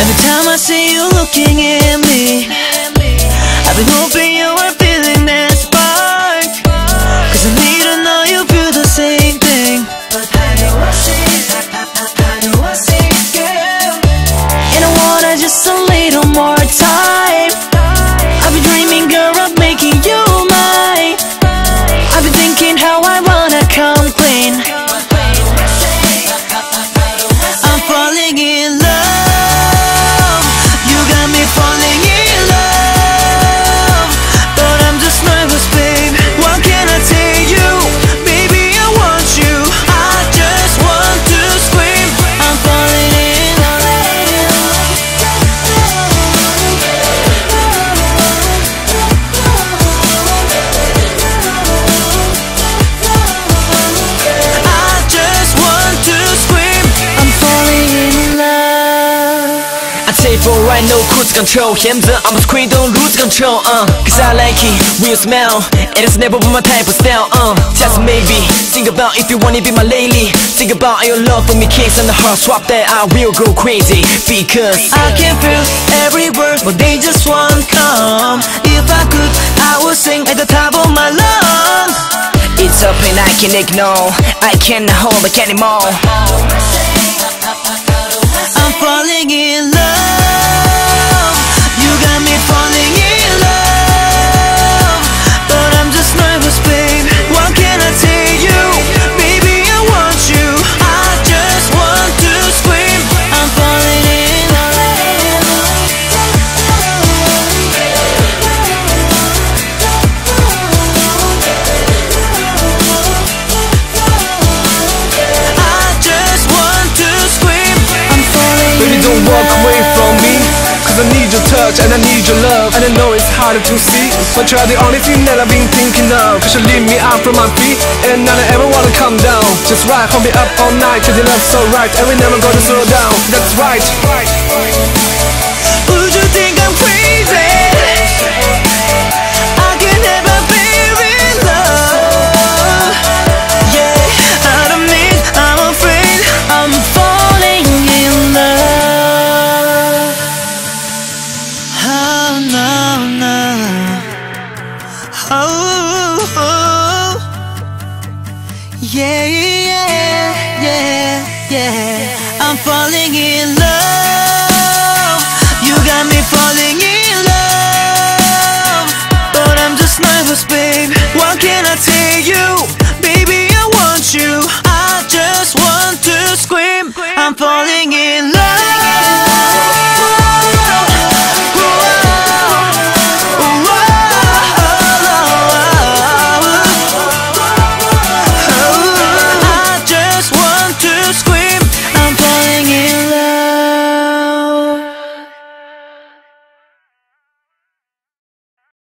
Every time I see you looking at me, I've been hoping you were feeling that spark, 'cause I need to know you feel the same thing. But I know I see, girl, and I wanna just a little more time. I've been dreaming, girl, of making you mine. I've been thinking how I wanna come clean. I'm falling in love. Alright, no cruise control. 힘든 I'm a screen, don't lose control. 'Cause I like it when you smile, and it's never been my type of style. Just maybe think about if you wanna be my lady. Think about your love for me, kiss on the heart, swap that, I will go crazy. Because I can feel every word, but they just won't come. If I could, I would sing at the top of my lungs. It's a pain I can ignore, I can't hold back anymore. I'm falling in love. Don't walk away from me, 'cause I need your touch and I need your love. And I know it's harder to see, but you're the only thing that I've been thinking of. 'Cause you lift me up from my feet, and I don't ever wanna come down. Just right, hold me up all night, 'cause your love's so right, and we're never gonna slow down. That's right. Would you think I'm crazy? I can never be in love. Yeah, I don't mean I'm afraid, I'm falling in love. Yeah, I'm falling in love. You got me falling in love, but I'm just nervous, babe. What can I tell you? Baby, I want you, I just want to scream. I'm falling in love.